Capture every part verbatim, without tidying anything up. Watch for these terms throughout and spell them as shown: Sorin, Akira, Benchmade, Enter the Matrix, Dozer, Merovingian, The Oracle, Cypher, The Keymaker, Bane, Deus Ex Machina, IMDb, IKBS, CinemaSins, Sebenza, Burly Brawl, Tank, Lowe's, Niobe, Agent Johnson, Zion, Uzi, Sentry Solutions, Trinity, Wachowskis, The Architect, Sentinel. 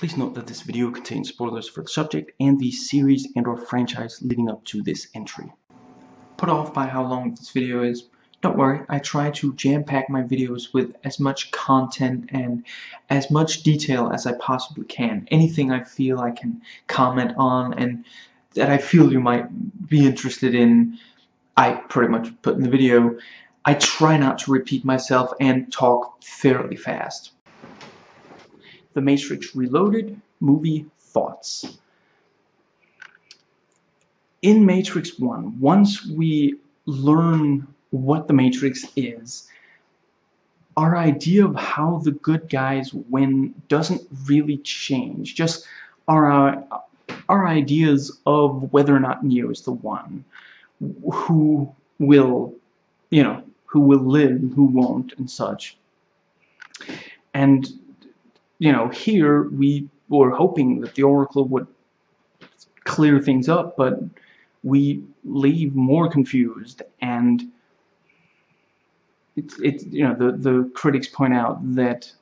Please note that this video contains spoilers for the subject and the series and or franchise leading up to this entry. Put off by how long this video is, don't worry, I try to jam-pack my videos with as much content and as much detail as I possibly can. Anything I feel I can comment on and that I feel you might be interested in, I pretty much put in the video. I try not to repeat myself and talk fairly fast. The Matrix Reloaded movie thoughts. In Matrix one, once we learn what the Matrix is, our idea of how the good guys win doesn't really change. Just our, our, our ideas of whether or not Neo is the one who will, you know, who will live, who won't, and such. And, you know, here we were hoping that the Oracle would clear things up, but we leave more confused, and It's, it's, you know, the, the critics point out that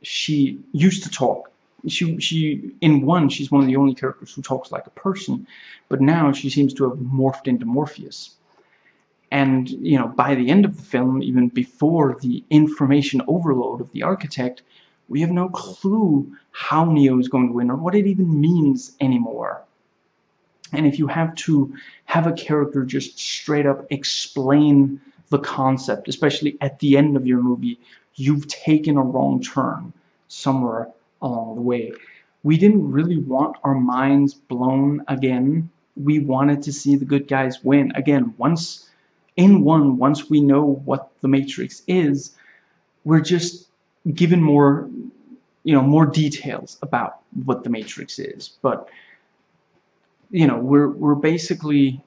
she used to talk. She, she, in one, she's one of the only characters who talks like a person, but now she seems to have morphed into Morpheus. And, you know, by the end of the film, even before the information overload of The Architect, we have no clue how Neo is going to win or what it even means anymore. And if you have to have a character just straight up explain the concept, especially at the end of your movie, you've taken a wrong turn somewhere along the way. We didn't really want our minds blown again. We wanted to see the good guys win. Again, once in one, once we know what the Matrix is, we're just given more, you know, more details about what the Matrix is. But, you know, we're, we're basically,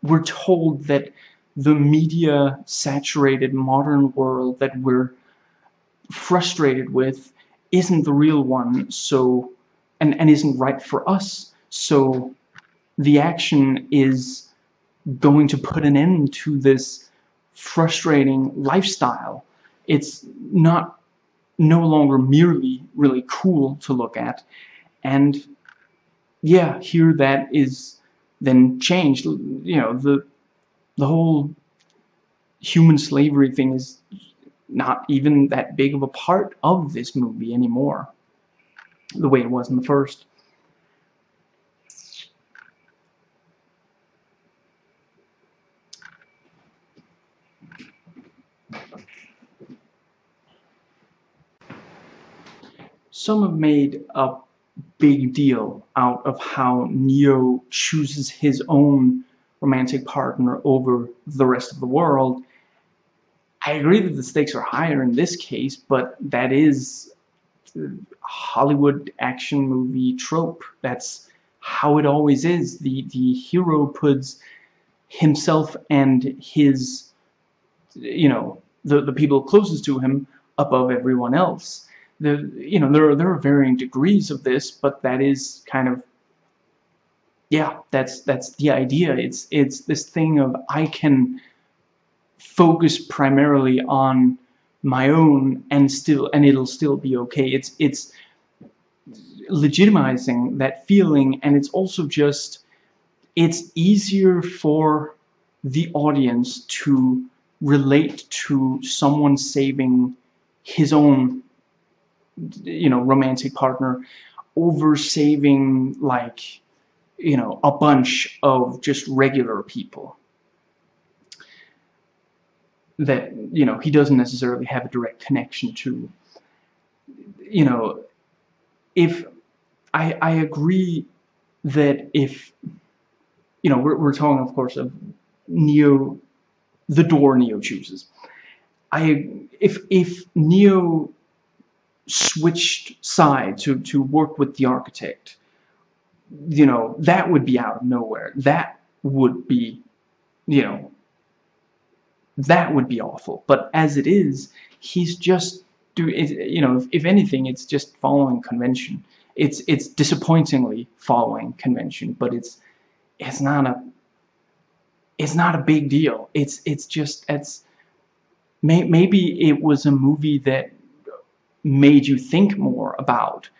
we're told that the media-saturated modern world that we're frustrated with isn't the real one, so and, and isn't right for us, so the action is going to put an end to this frustrating lifestyle. It's not no longer merely really cool to look at, and yeah, here that is then changed. You know, the The whole human slavery thing is not even that big of a part of this movie anymore, the way it was in the first. Some have made a big deal out of how Neo chooses his own romantic partner over the rest of the world. I agree that the stakes are higher in this case, but that is Hollywood action movie trope. That's how it always is. The, the hero puts himself and his, you know, the, the people closest to him above everyone else. The, you know, there are, there are varying degrees of this, but that is kind of, yeah, that's that's the idea. It's it's this thing of I can focus primarily on my own and still and it'll still be okay. It's it's legitimizing that feeling, and it's also just it's easier for the audience to relate to someone saving his own, you know, romantic partner over saving, like, you know, a bunch of just regular people that, you know, he doesn't necessarily have a direct connection to. You know, if I, I agree that if, you know, we're, we're talking, of course, of Neo, the door Neo chooses. I, if, if Neo switched sides to, to work with the Architect, you know, that would be out of nowhere. That would be, you know, that would be awful. But as it is, he's just doing, you know, if, if anything, it's just following convention. It's it's disappointingly following convention, but it's it's not a it's not a big deal. It's it's just it's may, maybe it was a movie that made you think more about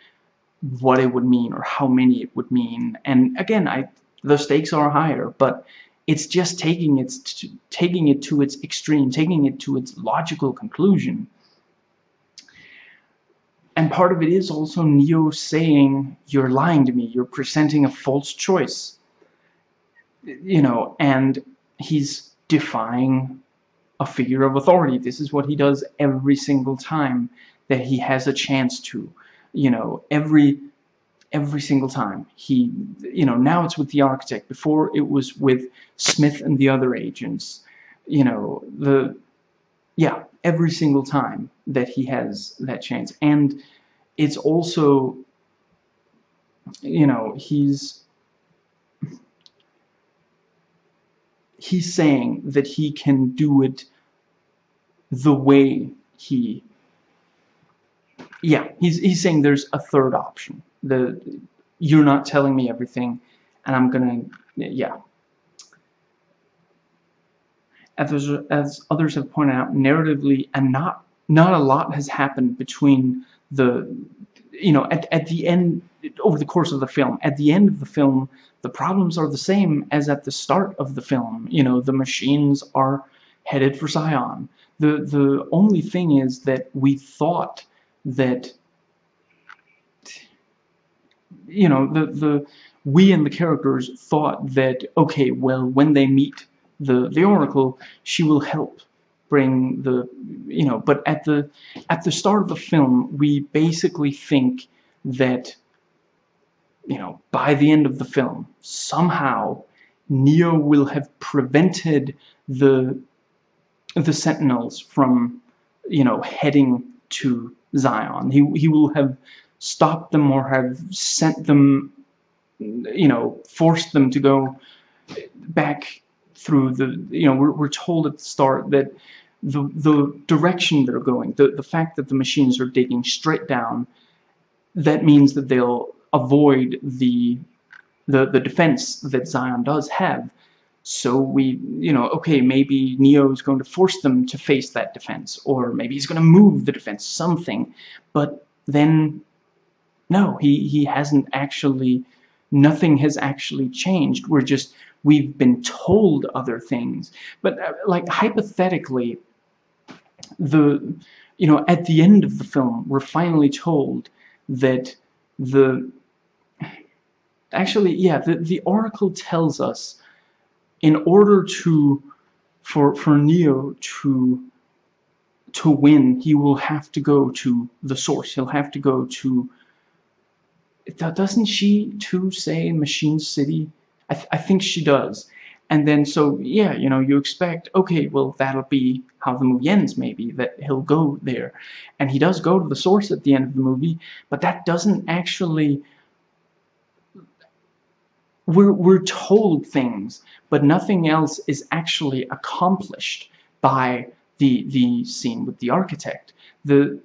what it would mean or how many it would mean. And again, I the stakes are higher, but it's just taking its to, taking it to its extreme, taking it to its logical conclusion. And part of it is also Neo saying, "You're lying to me. You're presenting a false choice." You know, and he's defying a figure of authority. This is what he does every single time that he has a chance to. You know, every every single time he, you know, now it's with the Architect. Before it was with Smith and the other agents. You know, the yeah, every single time that he has that chance, and it's also, you know, he's he's saying that he can do it the way he yeah he's he's saying there's a third option. The you're not telling me everything, and I'm gonna yeah as, as others have pointed out, narratively and not not a lot has happened between the you know at, at the end over the course of the film. At the end of the film, the problems are the same as at the start of the film. You know, the machines are headed for Zion. The the only thing is that we thought that, you know, the the we and the characters thought that, okay, well, when they meet the the Oracle, she will help bring the, you know, but at the at the start of the film, we basically think that, you know, by the end of the film, somehow Neo will have prevented the the Sentinels from, you know, heading to Zion. He he will have stopped them or have sent them, you know, forced them to go back through the, you know, we're, we're told at the start that the the direction they're going, the, the fact that the machines are digging straight down, that means that they'll avoid the, the the defense that Zion does have. So we, you know, okay, maybe Neo's going to force them to face that defense, or maybe he's going to move the defense, something. But then, no, he, he hasn't actually, nothing has actually changed. We're just, we've been told other things. But, uh, like, hypothetically, the, you know, at the end of the film, we're finally told that the, actually, yeah, the, the Oracle tells us, in order to, for, for Neo to, to win, he will have to go to the source. He'll have to go to, doesn't she too say Machine City? I, th I think she does. And then, so, yeah, you know, you expect, okay, well, that'll be how the movie ends, maybe, that he'll go there. And he does go to the source at the end of the movie, but that doesn't actually... We're, we're told things, but nothing else is actually accomplished by the, the scene with the Architect. The,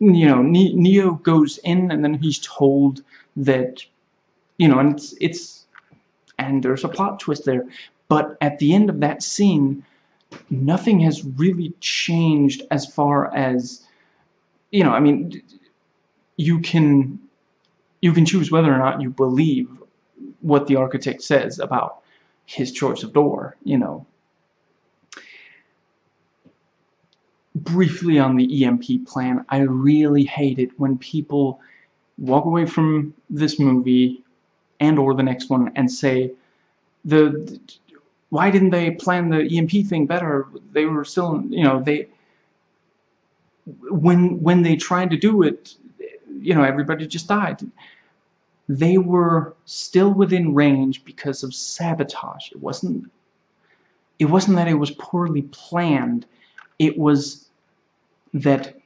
you know, ne Neo goes in, and then he's told that, you know, and it's... it's and there's a plot twist there, but at the end of that scene, nothing has really changed as far as, you know, I mean, you can, you can choose whether or not you believe what the Architect says about his choice of door, you know. Briefly on the E M P plan, I really hate it when people walk away from this movie and or the next one and say, the, the why didn't they plan the E M P thing better? They were still, you know, they when when they tried to do it, you know, everybody just died. They were still within range because of sabotage. It wasn't it wasn't that it was poorly planned. It was that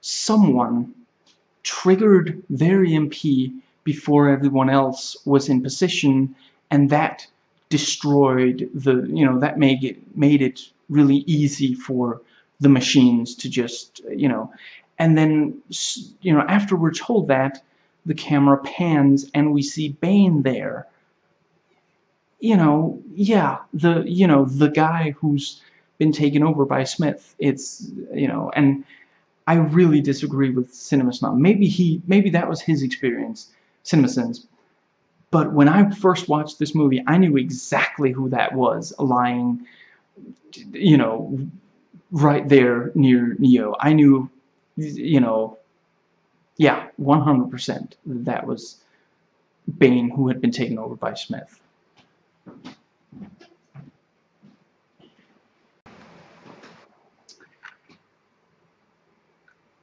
someone triggered their E M P before everyone else was in position, and that destroyed the, you know, that made it, made it really easy for the machines to just, you know, and then, you know, after we're told that, the camera pans and we see Bane there. You know, yeah, the, you know, the guy who's been taken over by Smith. It's, you know, and I really disagree with CinemaSins. Maybe he, maybe that was his experience, CinemaSins. But when I first watched this movie, I knew exactly who that was lying, you know, right there near Neo. I knew, you know, yeah, one hundred percent that was Bane, who had been taken over by Smith.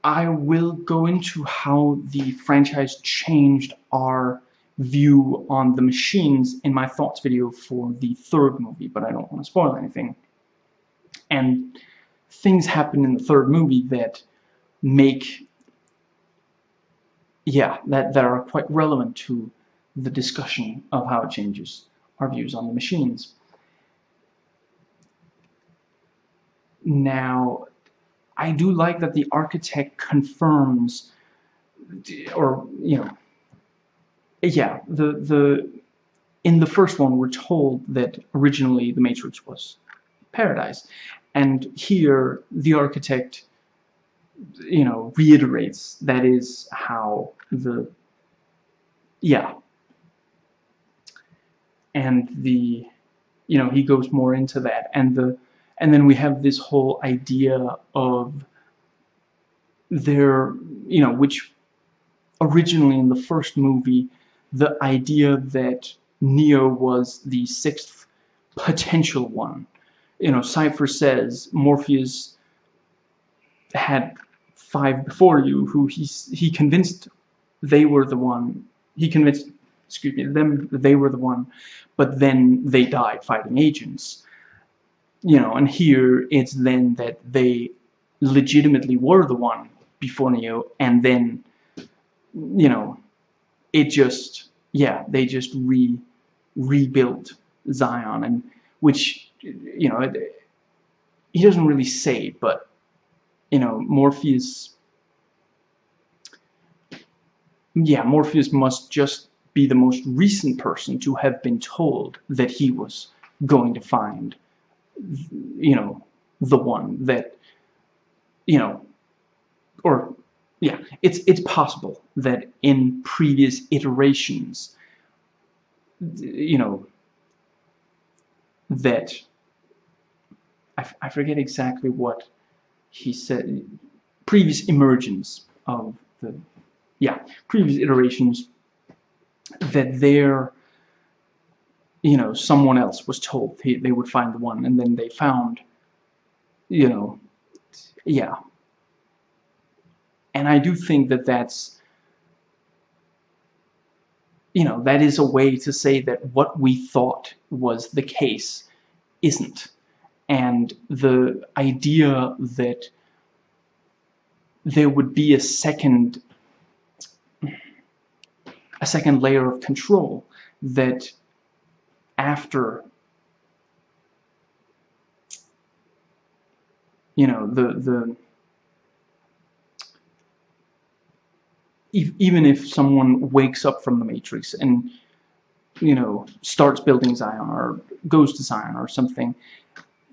I will go into how the franchise changed our view on the machines in my thoughts video for the third movie, but I don't want to spoil anything. And things happen in the third movie that make, yeah, that, that are quite relevant to the discussion of how it changes our views on the machines. Now, I do like that The Architect confirms, or, you know, yeah, the, the, in the first one we're told that originally the Matrix was paradise. And here The Architect, you know, reiterates that is how the, yeah. And the, you know, he goes more into that. And the, and then we have this whole idea of their, you know, which originally in the first movie, the idea that Neo was the sixth potential one. You know, Cypher says Morpheus had five before you, who he he convinced they were the one. He convinced, excuse me, them they were the one, but then they died fighting agents. You know, and here it's then that they legitimately were the one before Neo, and then, you know, it just, yeah, they just re rebuilt Zion, and which, you know, it, he doesn't really say, but, you know, Morpheus, yeah, Morpheus must just be the most recent person to have been told that he was going to find, you know, the one that, you know, or, yeah, it's, it's possible that in previous iterations, you know, that, I, f I forget exactly what he said, previous emergence of the, yeah, previous iterations, that their, you know, someone else was told he, they would find the one, and then they found, you know, yeah. And I do think that that's, you know, that is a way to say that what we thought was the case isn't. And the idea that there would be a second, a second layer of control that after, you know, the, the, even if someone wakes up from the Matrix and, you know, starts building Zion or goes to Zion or something,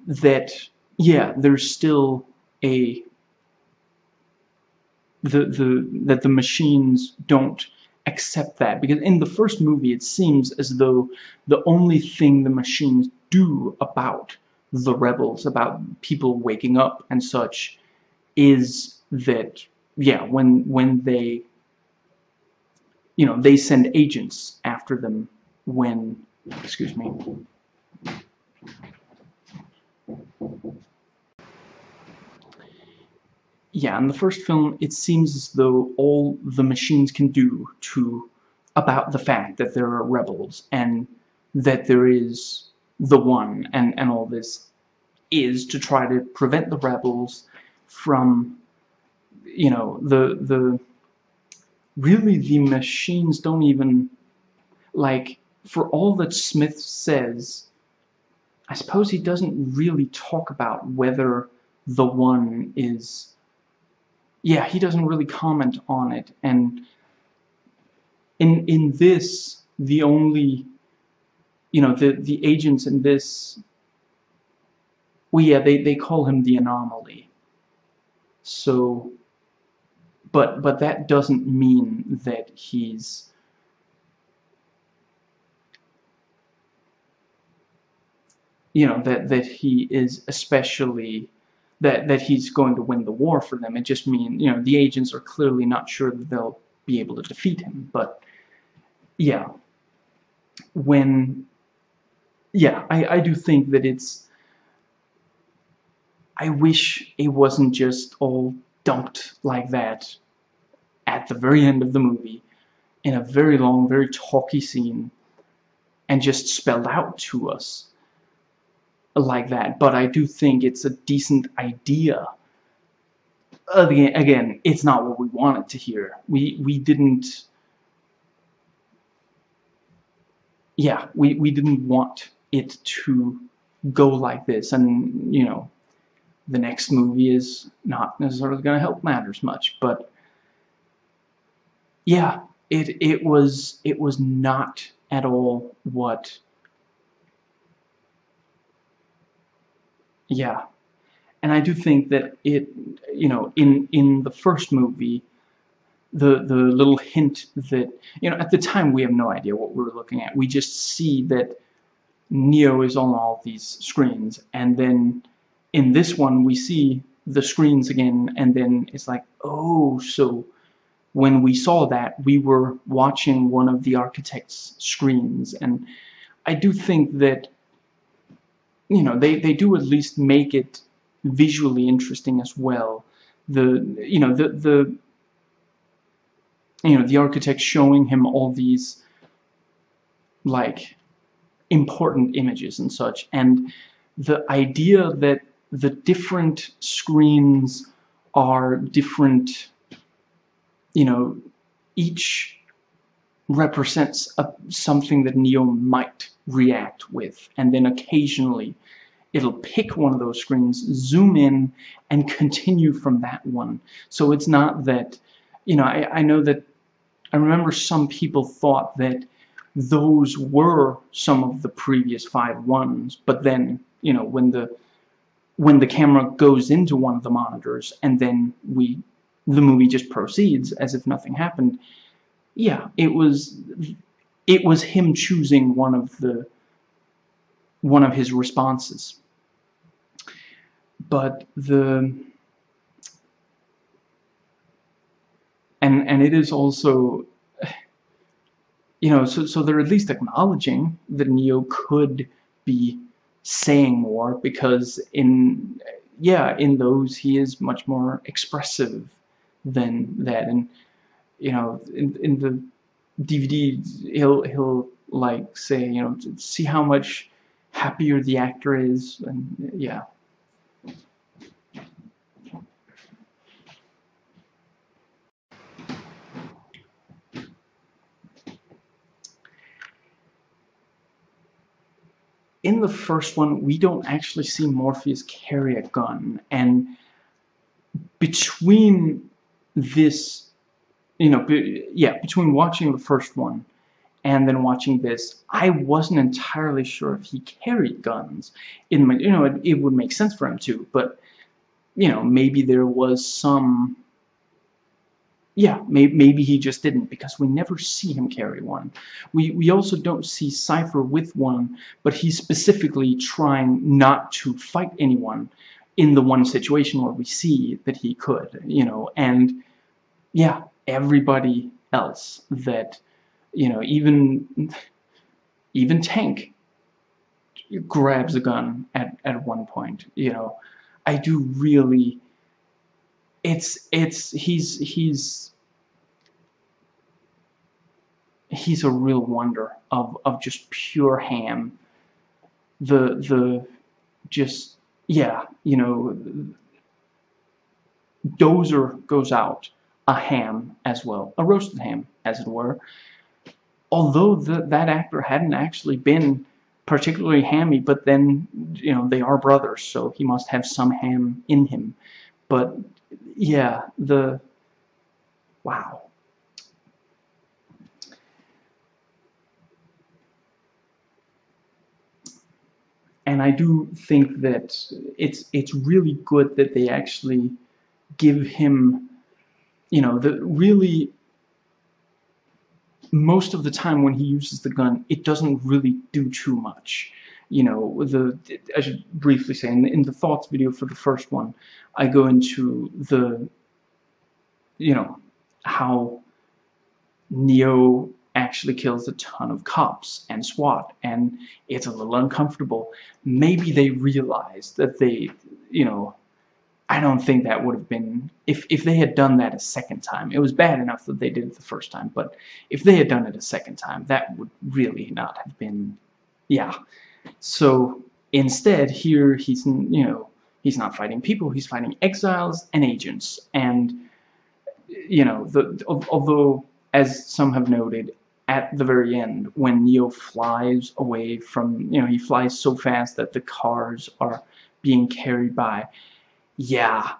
that, yeah, there's still a, the, the, that the machines don't accept that, because in the first movie it seems as though the only thing the machines do about the rebels, about people waking up and such, is that, yeah, when when they, you know, they send agents after them when, excuse me, yeah, in the first film, it seems as though all the machines can do to about the fact that there are rebels and that there is the one, and, and all this is to try to prevent the rebels from, you know, the, the, really the machines don't even, like, for all that Smith says, I suppose he doesn't really talk about whether the one is, yeah, he doesn't really comment on it, and in in this, the only, you know, the the agents in this, well, yeah, they they call him the anomaly. So But but that doesn't mean that he's you know that that he is especially that that he's going to win the war for them. It just means you know the agents are clearly not sure that they'll be able to defeat him. But yeah, when yeah, I I do think that it's. I wish it wasn't just all dumped like that at the very end of the movie in a very long, very talky scene and just spelled out to us like that. But I do think it's a decent idea. Again, it's not what we wanted to hear. We we didn't... Yeah, we, we didn't want it to go like this and, you know, the next movie is not necessarily going to help matters much, but yeah, it it was it was not at all what. Yeah, and I do think that it you know in in the first movie, the the little hint that you know at the time we have no idea what we're looking at. We just see that Neo is on all these screens, and then. In this one, we see the screens again, and then it's like, oh, so when we saw that, we were watching one of the Architect's screens. And I do think that, you know, they, they do at least make it visually interesting as well. The, you know, the, the, you know, the Architect showing him all these, like, important images and such. And the idea that the different screens are different, you know, each represents a, something that Neo might react with, and then occasionally it'll pick one of those screens, zoom in, and continue from that one. So it's not that, you know, I, I know that, I remember some people thought that those were some of the previous five ones, but then, you know, when the when the camera goes into one of the monitors and then we the movie just proceeds as if nothing happened. Yeah, it was it was him choosing one of the one of his responses. But the and and it is also you know, so so they're at least acknowledging that Neo could be saying more, because in yeah in those he is much more expressive than that. And you know in, in the D V D he'll he'll like say, you know see how much happier the actor is. And yeah in the first one, we don't actually see Morpheus carry a gun, and between this, you know, be, yeah, between watching the first one and then watching this, I wasn't entirely sure if he carried guns. In my, you know, it, it would make sense for him to, but you know, maybe there was some. Yeah, may, maybe he just didn't, because we never see him carry one. We, we also don't see Cypher with one, but he's specifically trying not to fight anyone in the one situation where we see that he could, you know. And, yeah, everybody else that, you know, even, even Tank grabs a gun at, at one point, you know. I do really... It's it's he's he's he's a real wonder of of just pure ham. The the just yeah you know Dozer goes out a ham as well, a roasted ham as it were. Although the, that actor hadn't actually been particularly hammy, but then you know they are brothers, so he must have some ham in him. But yeah, the... Wow. And I do think that it's it's really good that they actually give him you know, the really most of the time when he uses the gun, it doesn't really do too much. You know, the I should briefly say in the, in the thoughts video for the first one, I go into the, you know, how Neo actually kills a ton of cops and SWAT, and it's a little uncomfortable. Maybe they realized that they, you know, I don't think that would have been, if, if they had done that a second time, it was bad enough that they did it the first time, but if they had done it a second time, that would really not have been, yeah. So instead, here he's, you know, he's not fighting people, he's fighting exiles and agents, and, you know, the, although, as some have noted, at the very end, when Neo flies away from, you know, he flies so fast that the cars are being carried by, yeah,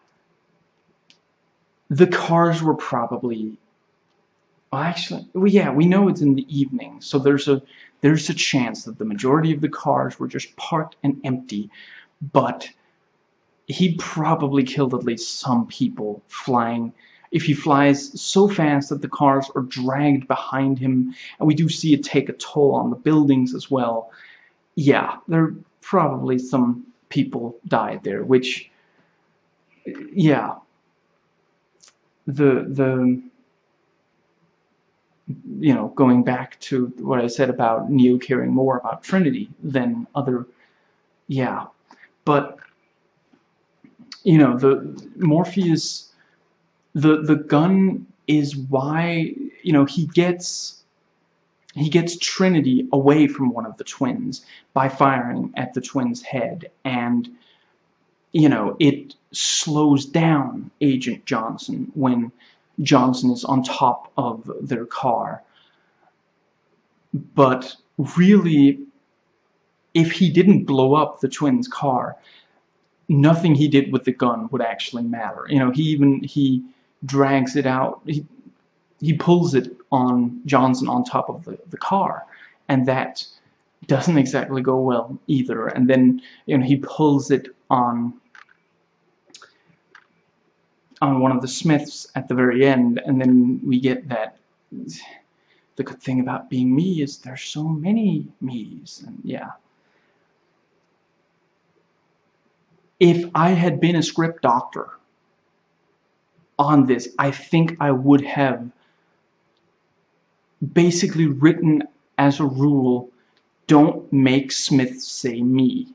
the cars were probably, well, actually, well, yeah, we know it's in the evening, so there's a, there's a chance that the majority of the cars were just parked and empty, but he probably killed at least some people flying, if he flies so fast that the cars are dragged behind him, and we do see it take a toll on the buildings as well. Yeah, there probably some people died there, which, yeah, the the you know, going back to what I said about Neo caring more about Trinity than other, yeah, but you know, the Morpheus, the the gun is why, you know, he gets he gets Trinity away from one of the twins by firing at the twin's head, and you know, it slows down Agent Johnson when Johnson is on top of their car. But really, if he didn't blow up the twins' car, nothing he did with the gun would actually matter. You know, he even, he drags it out, he, he pulls it on Johnson on top of the, the car, and that doesn't exactly go well either. And then, you know, he pulls it on on one of the Smiths at the very end, and then we get that the good thing about being me is there's so many me's, and yeah. If I had been a script doctor on this, I think I would have basically written as a rule, don't make Smith say me,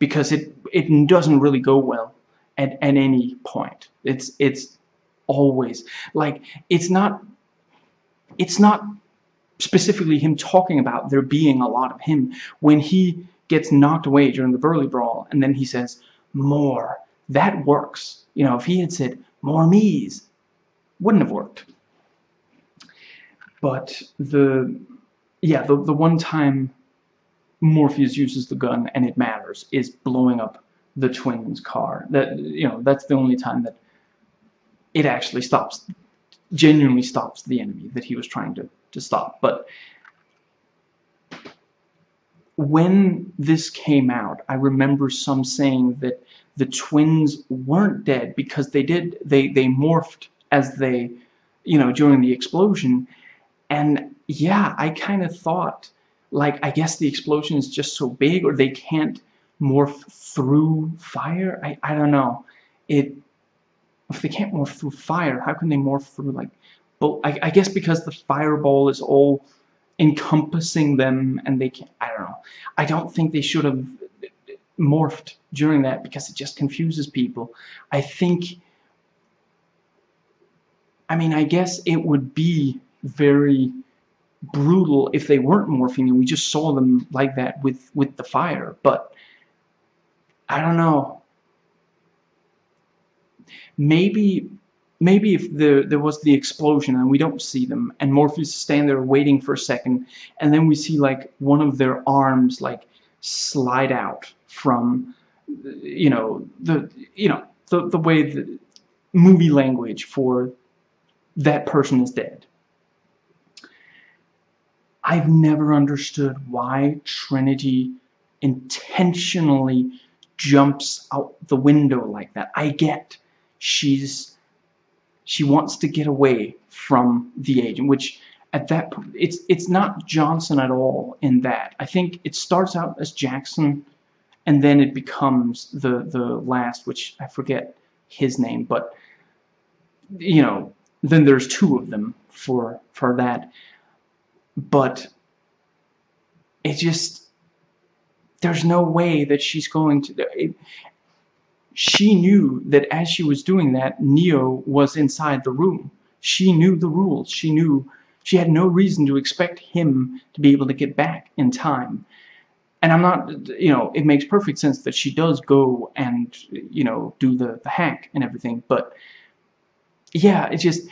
because it it doesn't really go well at, at any point. It's it's always like, it's not it's not specifically him talking about there being a lot of him when he gets knocked away during the Burly Brawl, and then he says more. That works. You know, if he had said more me's, wouldn't have worked. But the yeah, the the one time Morpheus uses the gun and it matters is blowing up the twins' car. That, you know, that's the only time that it actually stops, genuinely stops the enemy that he was trying to to stop. But when this came out, I remember some saying that the twins weren't dead because they did they they morphed as they, you know, during the explosion, and yeah, I kind of thought, like, I guess the explosion is just so big, or they can't morph through fire. I, I don't know. It if they can't morph through fire, how can they morph through, like, well, I, I guess because the fireball is all encompassing them, and they can't, I don't know. I don't think they should have morphed during that because it just confuses people. I think, I mean, I guess it would be very brutal if they weren't morphing and we just saw them like that with with the fire, but I don't know. Maybe maybe if there there was the explosion and we don't see them, and Morpheus stand there waiting for a second, and then we see, like, one of their arms, like, slide out from, you know, the you know the the way the movie language for that person is dead. I've never understood why Trinity intentionally jumps out the window like that. I get she's She wants to get away from the agent, which at that point, it's, it's not Johnson at all in that. I think it starts out as Jackson, and then it becomes the, the last, which I forget his name, but, you know, then there's two of them for, for that. But it just, there's no way that she's going to... It, she knew that as she was doing that, Neo was inside the room. She knew the rules. She knew she had no reason to expect him to be able to get back in time. And I'm not, you know, it makes perfect sense that she does go and, you know, do the, the hack and everything. But, yeah, it's just,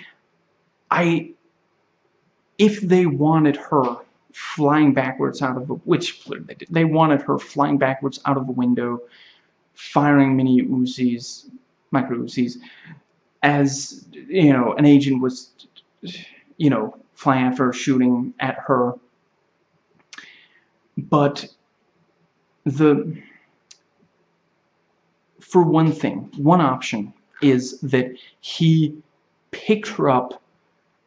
I, if they wanted her flying backwards out of the, which they did, they wanted her flying backwards out of the window, firing mini Uzis, micro Uzis, as, you know, an agent was, you know, flying after her, shooting at her. But... The, for one thing, one option is that he picked her up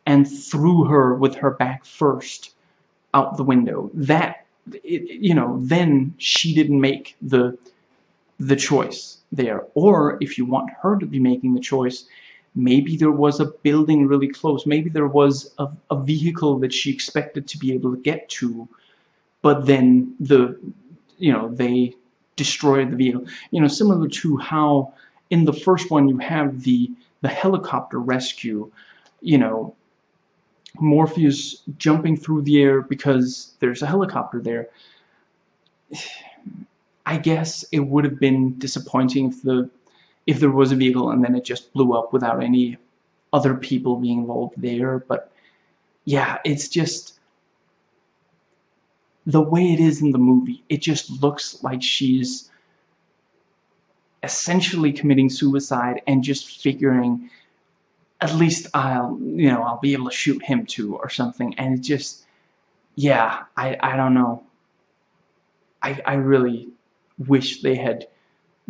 and threw her with her back first out the window. That, it, you know, then she didn't make the, the choice there. Or if you want her to be making the choice, maybe there was a building really close. Maybe there was a, a vehicle that she expected to be able to get to, but then the... you know, they destroyed the vehicle. You know, similar to how in the first one you have the the helicopter rescue, you know, Morpheus jumping through the air because there's a helicopter there. I guess it would have been disappointing if the if there was a vehicle and then it just blew up without any other people being involved there. But yeah, it's just the way it is in the movie, it just looks like she's essentially committing suicide and just figuring, at least I'll, you know, I'll be able to shoot him too or something. And it just, yeah, I, I don't know. I, I really wish they had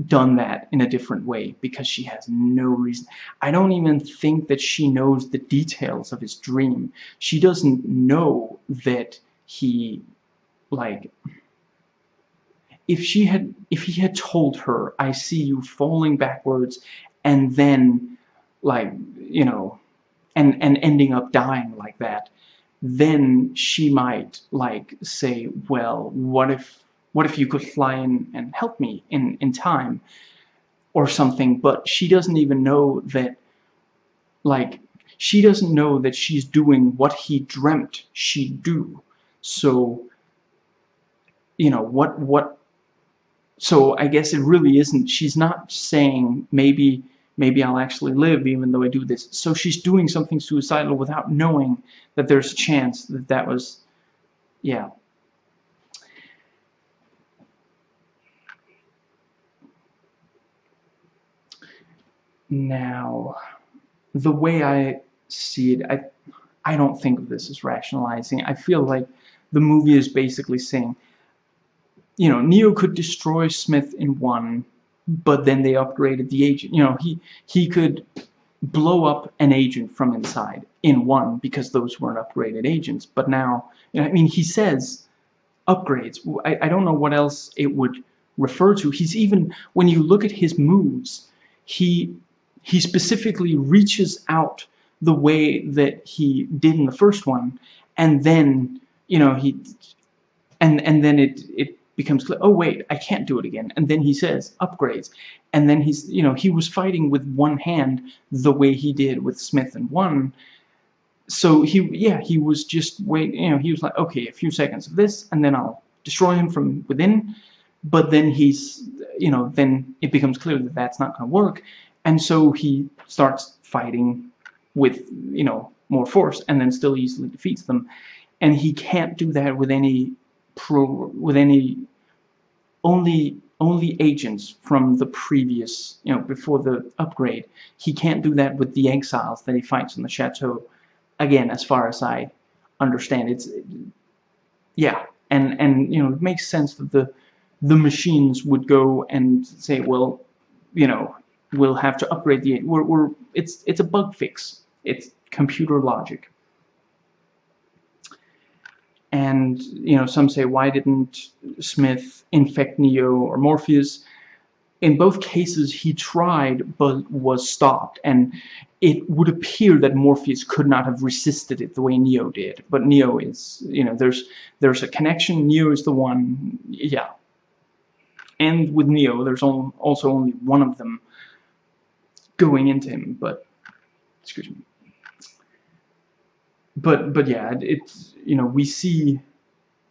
done that in a different way, because she has no reason. I don't even think that she knows the details of his dream. She doesn't know that he... Like, if she had, if he had told her, I see you falling backwards, and then, like, you know, and, and ending up dying like that, then she might, like, say, well, what if, what if you could fly in and help me in, in time, or something, but she doesn't even know that, like, she doesn't know that she's doing what he dreamt she'd do, so... You know, what, what, so I guess it really isn't, she's not saying, maybe, maybe I'll actually live even though I do this. So she's doing something suicidal without knowing that there's a chance that that was, yeah. Now, the way I see it, I, I don't think of this as rationalizing. I feel like the movie is basically saying, you know, Neo could destroy Smith in one, but then they upgraded the agent. You know, he he could blow up an agent from inside in one because those weren't upgraded agents. But now, I mean, he says upgrades. I, I don't know what else it would refer to. He's even, when you look at his moves, he he specifically reaches out the way that he did in the first one, and then, you know, he and and then it it. becomes clear, oh wait, I can't do it again, and then he says upgrades, and then he's, you know, he was fighting with one hand the way he did with Smith and one, so he, yeah, he was just wait, you know, he was like, okay, a few seconds of this and then I'll destroy him from within, but then he's, you know, then it becomes clear that that's not going to work, and so he starts fighting with, you know, more force and then still easily defeats them, and he can't do that with any Pro, with any only only agents from the previous, you know, before the upgrade. He can't do that with the exiles that he fights in the chateau again, as far as I understand. It's, yeah, and and you know, it makes sense that the the machines would go and say, well, you know, we'll have to upgrade the we're, we're it's it's a bug fix. It's computer logic. And you know, some say, why didn't Smith infect Neo or Morpheus? In both cases, he tried but was stopped, and it would appear that Morpheus could not have resisted it the way Neo did. But Neo is, you know, there's there's a connection. Neo is the one, yeah. And with Neo, there's also only one of them going into him. But excuse me. But but yeah, it's you know we see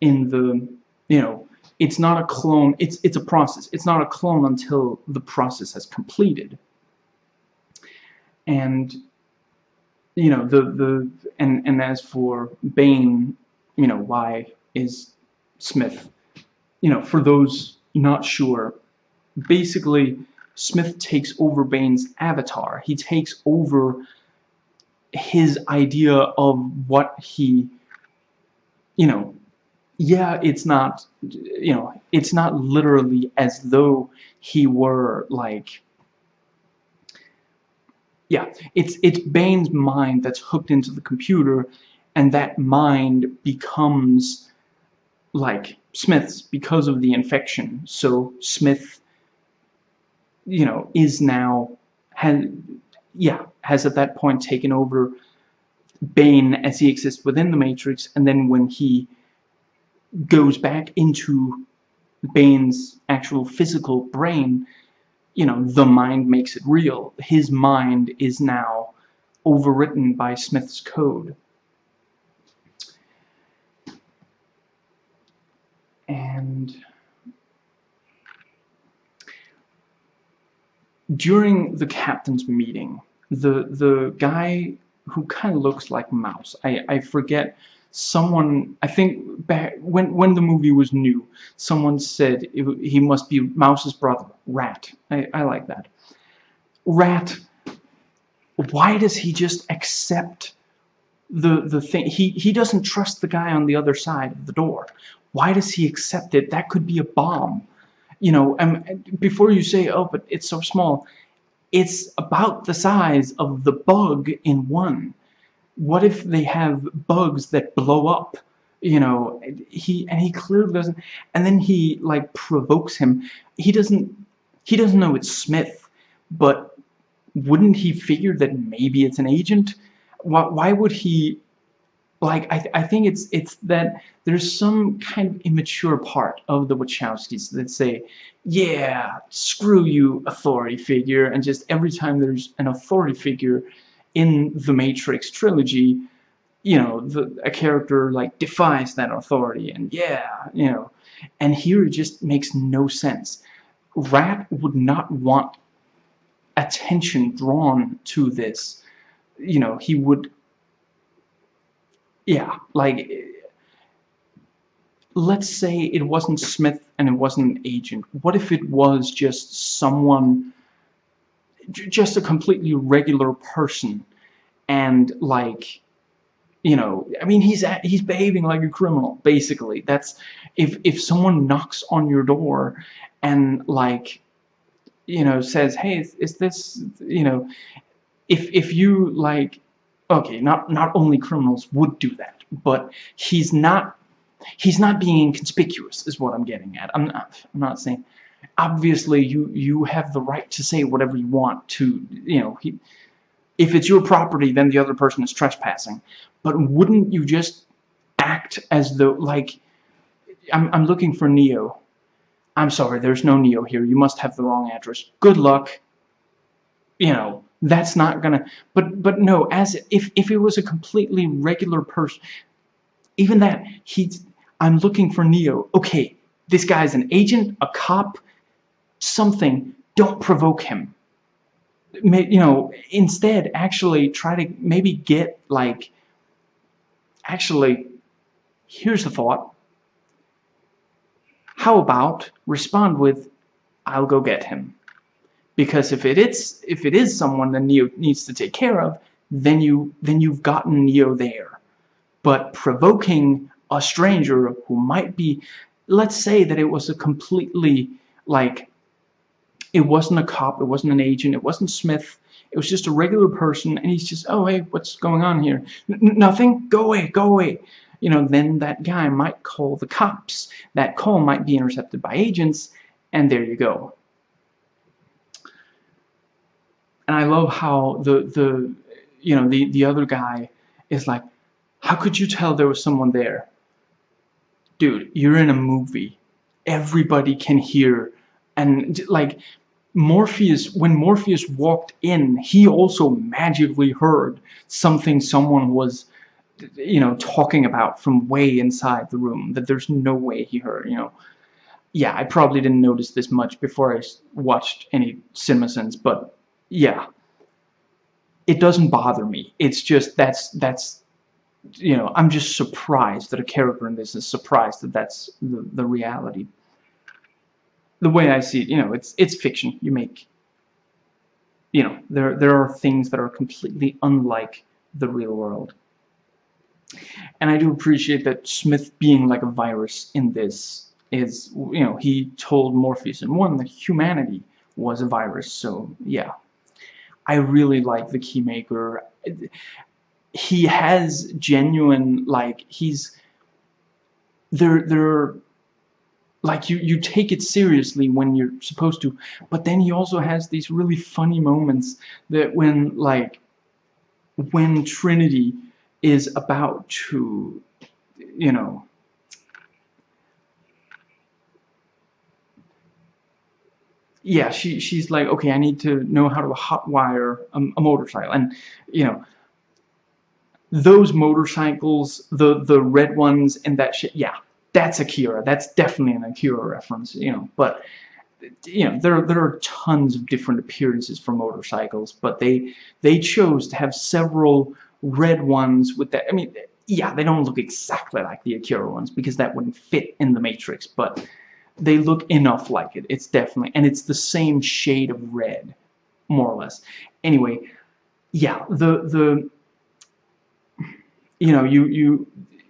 in the you know. It's not a clone, it's, it's a process. It's not a clone until the process has completed. And, you know, the, the, and, and as for Bane, you know, why is Smith? You know, for those not sure, basically, Smith takes over Bane's avatar. He takes over his idea of what he, you know, yeah, it's not, you know, it's not literally as though he were like, yeah, it's, it's Bane's mind that's hooked into the computer, and that mind becomes like Smith's because of the infection. So Smith, you know, is now, has, yeah, has at that point taken over Bane as he exists within the Matrix, and then when he goes back into Bane's actual physical brain, you know, the mind makes it real. His mind is now overwritten by Smith's code. And during the captain's meeting, the the guy who kind of looks like Mouse, I, I forget, someone, I think back when when the movie was new, someone said it, he must be Mouse's brother, Rat. I, I like that. Rat, why does he just accept the the thing? He he doesn't trust the guy on the other side of the door. Why does he accept it? That could be a bomb. You know, and before you say, oh, but it's so small, it's about the size of the bug in one. What if they have bugs that blow up? You know, he and he clearly doesn't. And then he like provokes him. He doesn't. He doesn't know it's Smith, but wouldn't he figure that maybe it's an agent? Why? Why would he? Like, I, I think it's it's that there's some kind of immature part of the Wachowskis that say, yeah, screw you, authority figure, and just every time there's an authority figure in the Matrix trilogy, you know, the, a character like defies that authority, and yeah, you know, and here it just makes no sense. Rat would not want attention drawn to this. You know, he would, yeah, like, let's say it wasn't Smith and it wasn't an agent. What if it was just someone, just a completely regular person, and like, you know, I mean, he's at, he's behaving like a criminal, basically. That's if if someone knocks on your door and like, you know, says, hey, is, is this, you know, if if you like, okay, not not only criminals would do that, but he's not he's not being inconspicuous, is what I'm getting at. I'm not I'm not saying. Obviously, you you have the right to say whatever you want to, you know, he, if it's your property, then the other person is trespassing. But wouldn't you just act as though, like, I'm, I'm looking for Neo. I'm sorry, there's no Neo here. You must have the wrong address. Good luck. You know, that's not gonna, but, but no, as if, if it was a completely regular person, even that, he, I'm looking for Neo. Okay, this guy's an agent, a cop, something. Don't provoke him. You know, instead, actually try to maybe get, like, actually, here's the thought. How about respond with, I'll go get him. Because if it is, if it is someone that Neo needs to take care of, then, you, then you've gotten Neo there. But provoking a stranger who might be, let's say that it was a completely, like, It wasn't a cop, it wasn't an agent, it wasn't Smith. It was just a regular person, and he's just, oh, hey, what's going on here? N nothing? Go away, go away. You know, then that guy might call the cops. That call might be intercepted by agents, and there you go. And I love how the, the you know, the, the other guy is like, how could you tell there was someone there? Dude, you're in a movie. Everybody can hear. And, like, Morpheus, when Morpheus walked in, he also magically heard something someone was, you know, talking about from way inside the room that there's no way he heard, you know. Yeah, I probably didn't notice this much before I watched any CinemaSins, but yeah. It doesn't bother me. It's just that's, that's, you know, I'm just surprised that a character in this is surprised that that's the, the reality. The way I see it, you know, it's it's fiction. You make, you know, there there are things that are completely unlike the real world. And I do appreciate that Smith being like a virus in this is, you know, he told Morpheus in one that humanity was a virus. So yeah, I really like the Keymaker. He has genuine, like, he's there there. Like, you, you take it seriously when you're supposed to, but then he also has these really funny moments that when, like, when Trinity is about to, you know, yeah, she, she's like, okay, I need to know how to hotwire a, a motorcycle, and, you know, those motorcycles, the, the red ones and that shit, yeah. That's Akira. That's definitely an Akira reference, you know. But you know, there there are tons of different appearances for motorcycles, but they they chose to have several red ones with that. I mean, yeah, they don't look exactly like the Akira ones because that wouldn't fit in the Matrix, but they look enough like it. It's definitely, and it's the same shade of red, more or less. Anyway, yeah, the the you know, you you.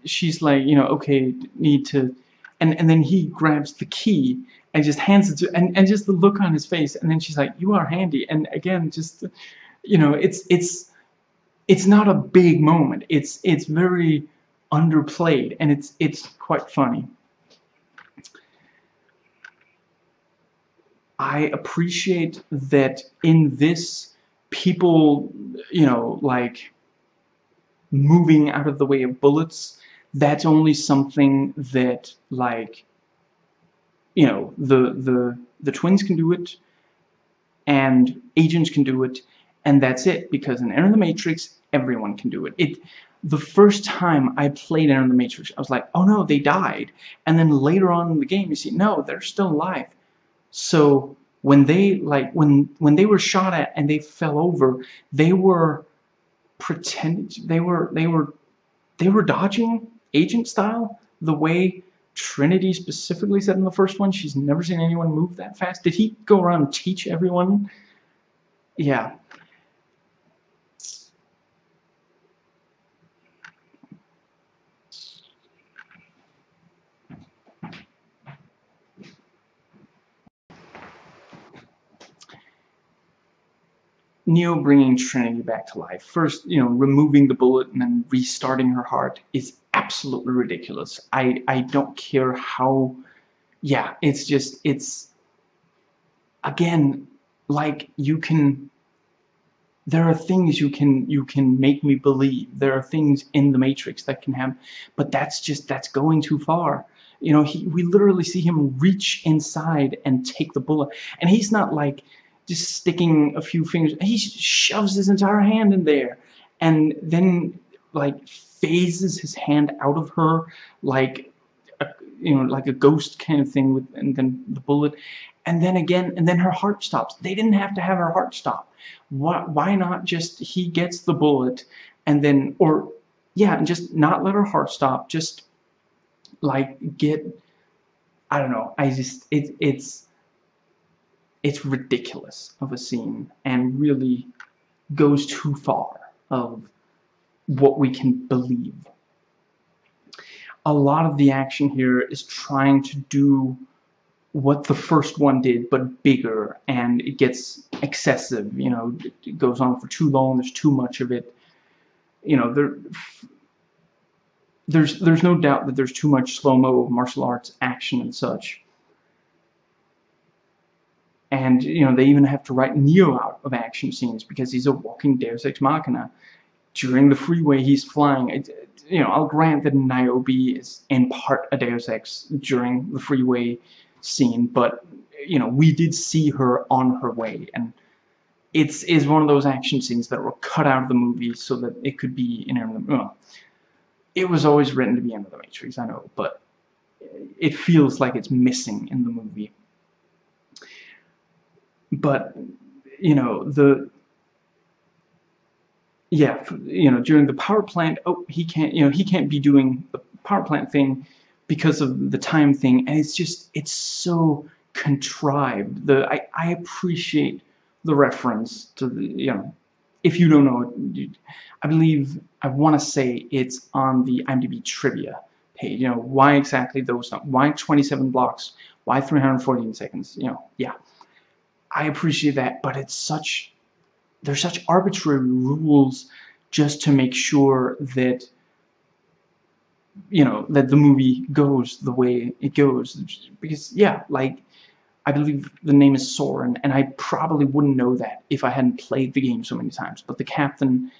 She's like, you know, okay, need to, and and then he grabs the key and just hands it to, and and just the look on his face, and then she's like, you are handy, and again, just, you know, it's it's it's not a big moment. It's it's very underplayed, and it's it's quite funny. I appreciate that in this, people, you know, like moving out of the way of bullets. That's only something that, like, you know, the the the twins can do it, and agents can do it, and that's it. Because in Enter the Matrix, everyone can do it. It the first time I played Enter the Matrix, I was like, oh no, they died. And then later on in the game, you see, no, they're still alive. So when they like when when they were shot at and they fell over, they were pretending they were they were. They were dodging, agent style, the way Trinity specifically said in the first one. She's never seen anyone move that fast. Did he go around and teach everyone? Yeah. Neo bringing Trinity back to life. First, you know, removing the bullet and then restarting her heart is absolutely ridiculous. I, I don't care how... Yeah, it's just, it's... Again, like, you can... There are things you can, you can make me believe. There are things in the Matrix that can happen. But that's just, that's going too far. You know, he, we literally see him reach inside and take the bullet. And he's not like... just sticking a few fingers, he shoves his entire hand in there, and then, like, phases his hand out of her, like, a, you know, like a ghost kind of thing, with, and then the bullet, and then again, and then her heart stops. They didn't have to have her heart stop. Why, why not just, he gets the bullet, and then, or, yeah, and just not let her heart stop, just, like, get, I don't know, I just, it, it's, it's ridiculous of a scene and really goes too far of what we can believe. A lot of the action here is trying to do what the first one did, but bigger, and it gets excessive, you know, it goes on for too long, there's too much of it, you know, there, there's, there's no doubt that there's too much slow-mo of martial arts action and such. And, you know, they even have to write Neo out of action scenes because he's a walking Deus Ex Machina. During the freeway, he's flying. It, you know, I'll grant that Niobe is in part a Deus Ex during the freeway scene, but, you know, we did see her on her way, and it's is one of those action scenes that were cut out of the movie so that it could be in Enter the Matrix. Well, it was always written to be Enter the Matrix, I know, but it feels like it's missing in the movie. But, you know, the... Yeah, you know, during the power plant, oh, he can't, you know, he can't be doing the power plant thing because of the time thing, and it's just, it's so contrived. The I, I appreciate the reference to the, you know, if you don't know it, I believe, I want to say it's on the IMDb trivia page, you know, why exactly those, why twenty-seven blocks, why three hundred fourteen seconds, you know, yeah. I appreciate that, but it's such... There's such arbitrary rules just to make sure that, you know, that the movie goes the way it goes. Because, yeah, like, I believe the name is Sorin, and I probably wouldn't know that if I hadn't played the game so many times. But the captain,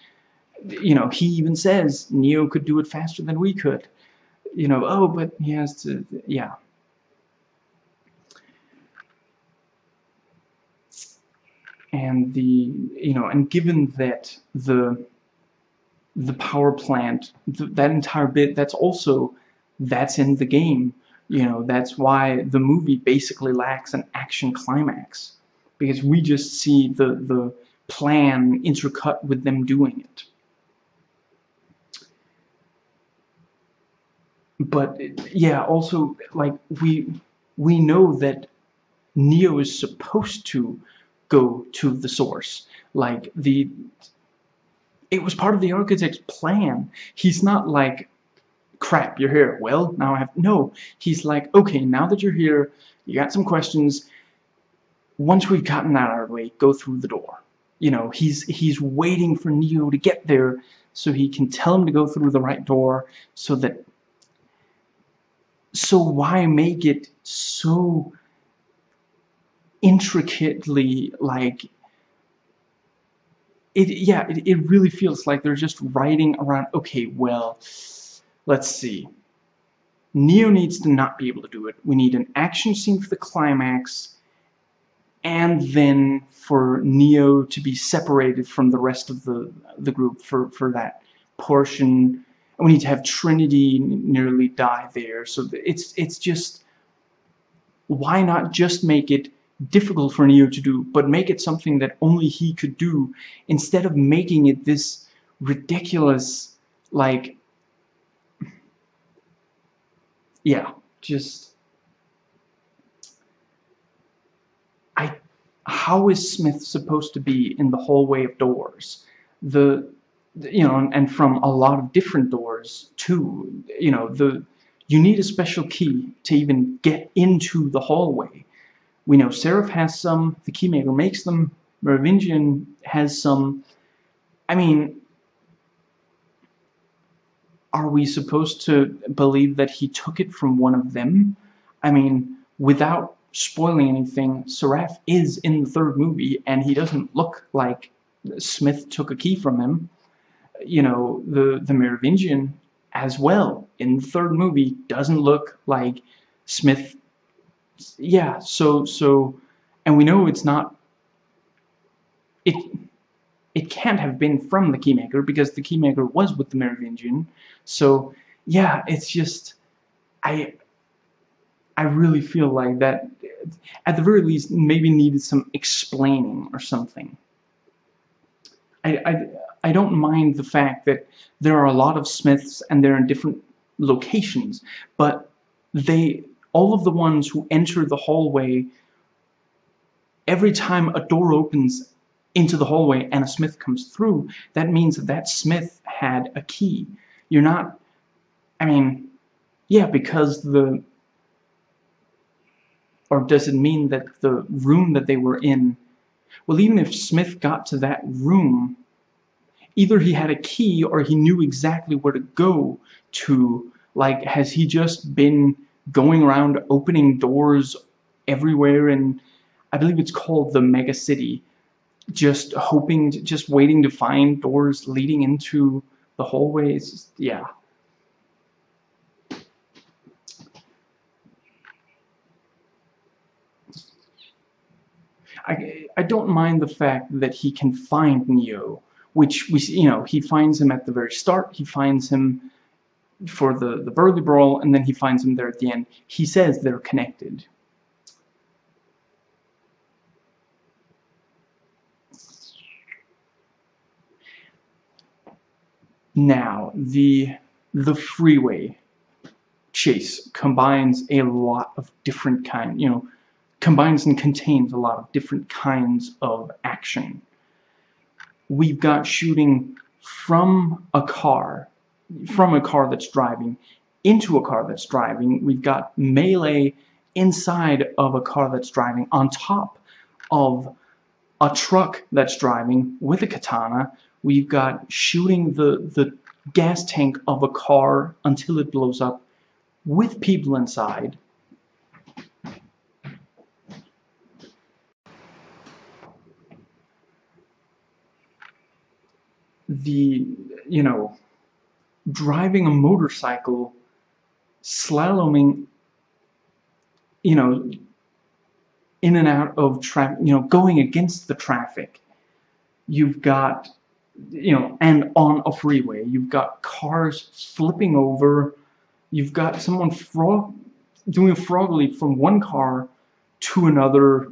you know, he even says Neo could do it faster than we could. You know, oh, but he has to, yeah. And the, you know, and given that the the power plant, th that entire bit, that's also, that's in the game, you know, that's why the movie basically lacks an action climax, because we just see the, the plan intercut with them doing it. But, yeah, also, like, we, we know that Neo is supposed to go to the source. Like, the... It was part of the architect's plan. He's not like, crap, you're here. Well, now I have... No. He's like, okay, now that you're here, you got some questions. Once we've gotten that out of the way, go through the door. You know, he's, he's waiting for Neo to get there so he can tell him to go through the right door so that... So why make it so... intricately, like, it, yeah, it, it really feels like they're just writing around, okay, well, let's see. Neo needs to not be able to do it. We need an action scene for the climax, and then for Neo to be separated from the rest of the, the group for, for that portion. And we need to have Trinity nearly die there. So it's, it's just, why not just make it difficult for Neo to do, but make it something that only he could do, instead of making it this ridiculous, like, yeah, just, I, how is Smith supposed to be in the hallway of doors, the, you know, and from a lot of different doors too, you know, the, you need a special key to even get into the hallway. We know Seraph has some, the Keymaker makes them, Merovingian has some. I mean, are we supposed to believe that he took it from one of them? I mean, without spoiling anything, Seraph is in the third movie, and he doesn't look like Smith took a key from him. You know, the, the Merovingian as well, in the third movie, doesn't look like Smith. Yeah, so, so, and we know it's not, it, it can't have been from the Keymaker, because the Keymaker was with the Merovingian, so, yeah, it's just, I, I really feel like that, at the very least, maybe needed some explaining or something. I, I, I don't mind the fact that there are a lot of Smiths, and they're in different locations, but they... All of the ones who enter the hallway, every time a door opens into the hallway and a Smith comes through, that means that that Smith had a key. You're not, I mean, yeah, because the, Or does it mean that the room that they were in... Well, even if Smith got to that room, either he had a key or he knew exactly where to go to. Like, has he just been going around opening doors everywhere in, I believe it's called the Mega City, just hoping, to, just waiting to find doors leading into the hallways? Just, yeah. I, I don't mind the fact that he can find Neo, which we you know he finds him at the very start. He finds him for the the Burly Brawl, and then he finds him there at the end. He says they're connected. Now the the freeway chase combines a lot of different kind. You know. Combines and contains a lot of different kinds of action. We've got shooting from a car, from a car that's driving, into a car that's driving. We've got melee inside of a car that's driving, on top of a truck that's driving with a katana. We've got shooting the, the gas tank of a car until it blows up with people inside. The, you know, driving a motorcycle, slaloming, you know, in and out of traffic, you know, going against the traffic. You've got, you know, and on a freeway, you've got cars flipping over, you've got someone frog doing a frog leap from one car to another,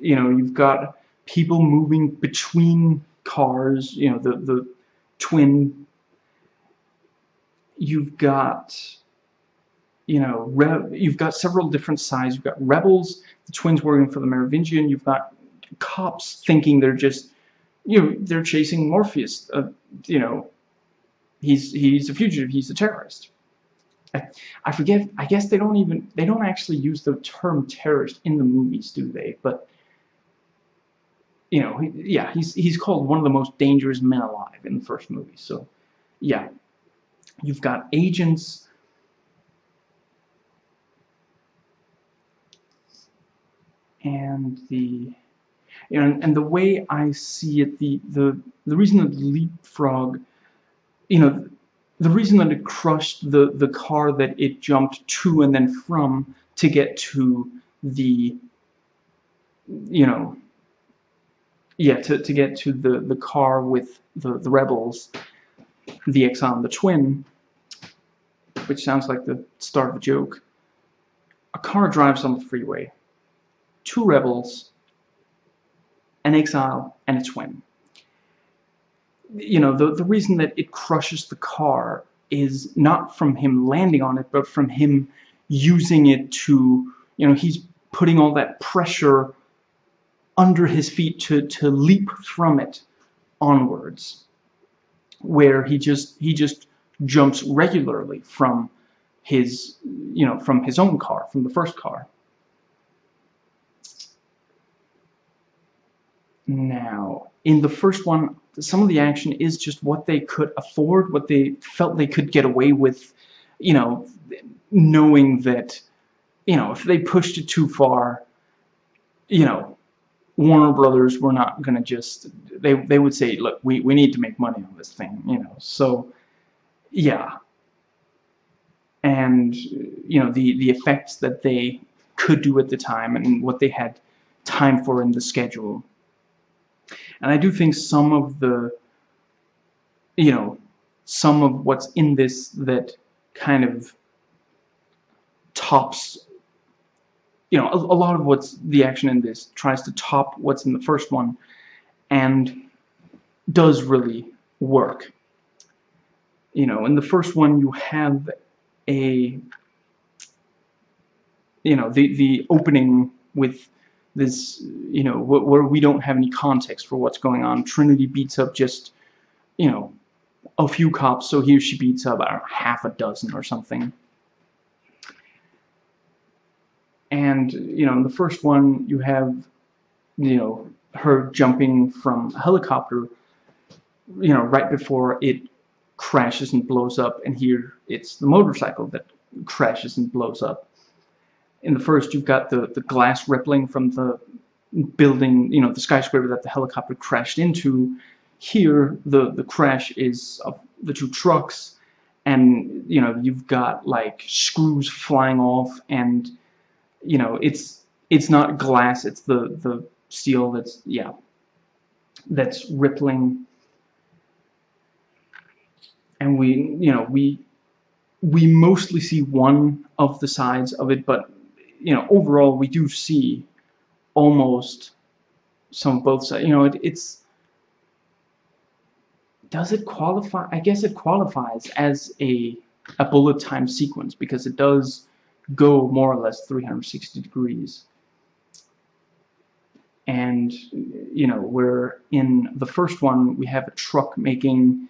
you know, you've got people moving between cars, you know, the, the twin. You've got, you know, rev, you've got several different sides. You've got rebels, the twins working for the Merovingian. You've got cops thinking they're just, you know, they're chasing Morpheus. Uh, you know, he's he's a fugitive. He's a terrorist. I, I forget. I guess they don't even they don't actually use the term terrorist in the movies, do they? But you know, he, yeah, he's, he's called one of the most dangerous men alive in the first movie. So, yeah. You've got agents. And the... You know, and, and the way I see it, the, the, the reason that the leapfrog... You know, the reason that it crushed the, the car that it jumped to and then from to get to the... You know... Yeah, to, to get to the, the car with the, the rebels, the Exxon, the twin, which sounds like the start of a joke. A car drives on the freeway, two rebels, an exile, and a twin. You know, the, the reason that it crushes the car is not from him landing on it, but from him using it to, you know, he's putting all that pressure under his feet to, to leap from it onwards, where he just he just jumps regularly from his you know from his own car, from the first car. Now, in the first one, some of the action is just what they could afford, what they felt they could get away with, you know, knowing that, you know, if they pushed it too far, you know, Warner Brothers were not going to just, they, they would say, look, we, we need to make money on this thing, you know, so, yeah. And, you know, the, the effects that they could do at the time and what they had time for in the schedule. And I do think some of the, you know, some of what's in this that kind of tops, you know, a, a lot of what's the action in this tries to top what's in the first one and does really work. You know, in the first one you have a, you know, the, the opening with this, you know, wh where we don't have any context for what's going on. Trinity beats up just, you know, a few cops, so here she beats up, I don't know, half a dozen or something. And, you know, in the first one, you have, you know, her jumping from a helicopter, you know, right before it crashes and blows up, and here it's the motorcycle that crashes and blows up. In the first, you've got the, the glass rippling from the building, you know, the skyscraper that the helicopter crashed into. Here, the, the crash is of the two trucks, and, you know, you've got, like, screws flying off, and, you know, it's it's not glass, it's the, the steel that's, yeah, that's rippling. And we, you know, we, we mostly see one of the sides of it, but, you know, overall we do see almost some of both sides. You know, it, it's, does it qualify? I guess it qualifies as a, a bullet time sequence, because it does go more or less three hundred sixty degrees. And, you know, where in the first one we have a truck making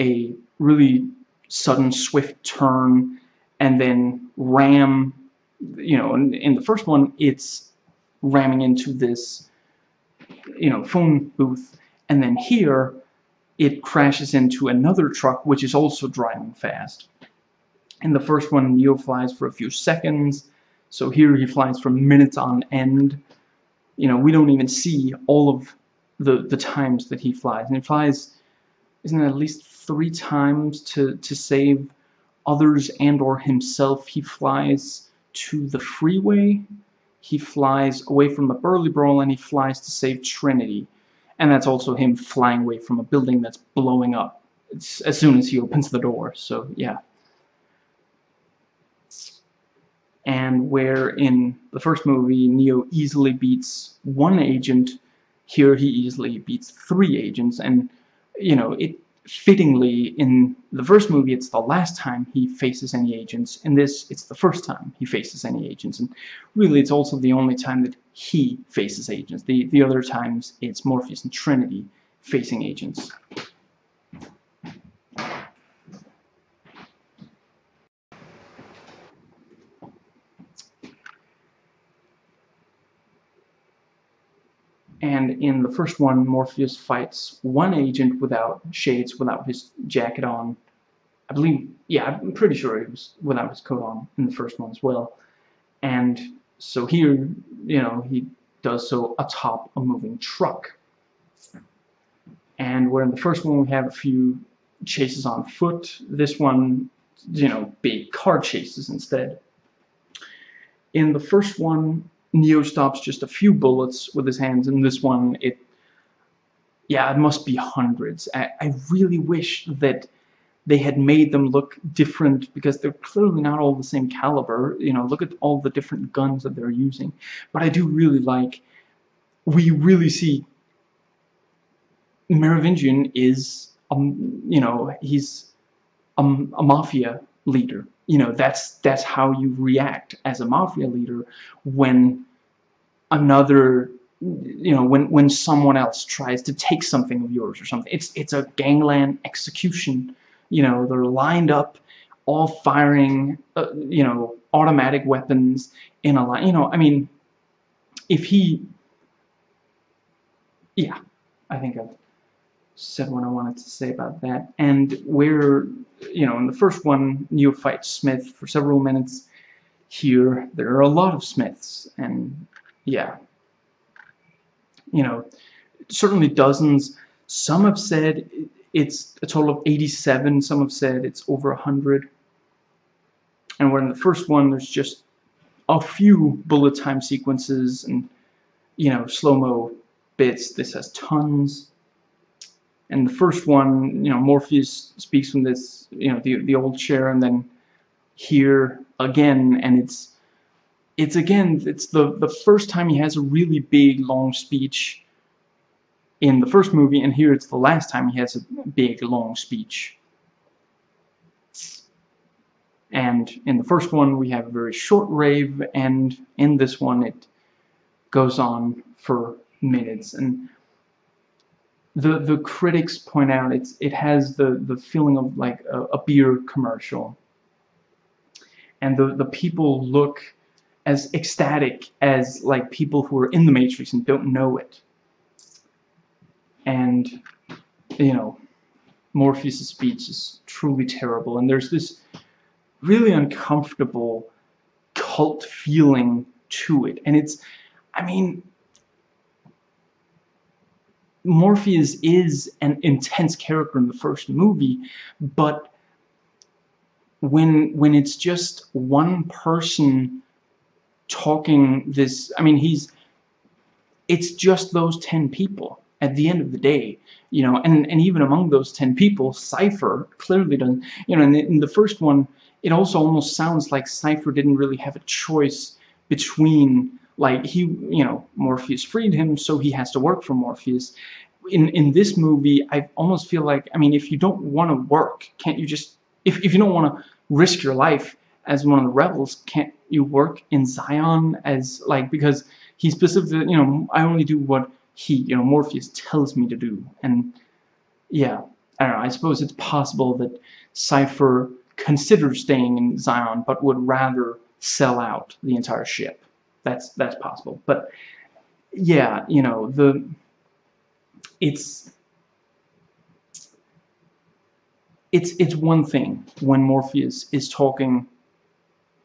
a really sudden swift turn and then ram, you know, in, in the first one it's ramming into this, you know, phone booth, and then here it crashes into another truck which is also driving fast. In the first one, Neo flies for a few seconds, so here he flies for minutes on end. You know, we don't even see all of the, the times that he flies, and he flies, isn't it at least three times to, to save others and or himself. He flies to the freeway, he flies away from the Burly Brawl, and he flies to save Trinity. And that's also him flying away from a building that's blowing up it's, as soon as he opens the door, so yeah. And where in the first movie Neo easily beats one agent, here he easily beats three agents, and you know, it fittingly, in the first movie it's the last time he faces any agents, in this it's the first time he faces any agents, and really it's also the only time that he faces agents. The, the other times it's Morpheus and Trinity facing agents. And in the first one, Morpheus fights one agent without shades, without his jacket on. I believe, yeah, I'm pretty sure he was without his coat on in the first one as well. And so here, you know, he does so atop a moving truck. And where in the first one we have a few chases on foot, this one, you know, big car chases instead. In the first one, Neo stops just a few bullets with his hands. In this one, it, yeah, it must be hundreds. I, I really wish that they had made them look different, because they're clearly not all the same caliber. You know, look at all the different guns that they're using. But I do really like, we really see Merovingian is, um, you know, he's um, a mafia leader. You know, that's that's how you react as a mafia leader when another, you know, when when someone else tries to take something of yours or something. It's it's a gangland execution. You know, they're lined up, all firing, uh, you know, automatic weapons in a line. You know, I mean, if he, yeah, I think I've said what I wanted to say about that. And where, you know, in the first one, Neo fights Smith for several minutes. Here, there are a lot of Smiths, and yeah, you know, certainly dozens. Some have said it's a total of eighty-seven, some have said it's over a hundred. And where in the first one, there's just a few bullet time sequences and, you know, slow-mo bits. This has tons. And the first one, you know, Morpheus speaks from this, you know, the, the old chair, and then here again, and it's, it's again, it's the, the first time he has a really big, long speech in the first movie, and here it's the last time he has a big, long speech. And in the first one, we have a very short rave, and in this one, it goes on for minutes. And The, the critics point out it's it has the, the feeling of like a, a beer commercial. And the, the people look as ecstatic as like people who are in the Matrix and don't know it. And you know, Morpheus' speech is truly terrible, and there's this really uncomfortable cult feeling to it. And it's, I mean, Morpheus is an intense character in the first movie, but when when it's just one person talking this, I mean, he's, it's just those ten people at the end of the day, you know, and, and even among those ten people, Cypher clearly doesn't, you know, in the, in the first one, it also almost sounds like Cypher didn't really have a choice between, like, he, you know, Morpheus freed him, so he has to work for Morpheus. In, in this movie, I almost feel like, I mean, if you don't want to work, can't you just, if, if you don't want to risk your life as one of the rebels, can't you work in Zion as, like, because he specifically, you know, I only do what he, you know, Morpheus tells me to do. And yeah, I don't know, I suppose it's possible that Cypher considered staying in Zion, but would rather sell out the entire ship. That's, that's possible. But yeah, you know, the, it's, it's, it's one thing when Morpheus is talking,